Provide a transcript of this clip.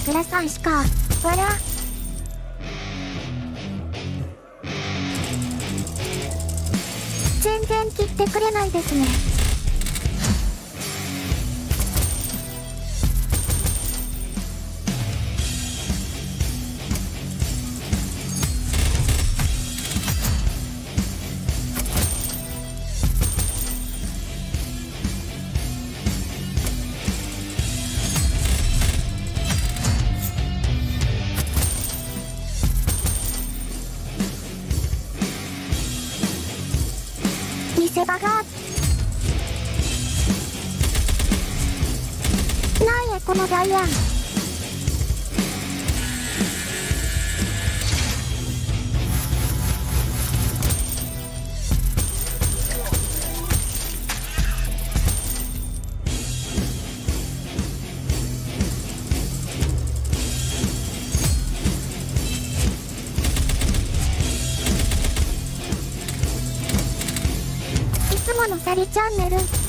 桜さんしか、わら。全然切ってくれないですね。見せ場がこのダイアン、いつものサリチャンネル。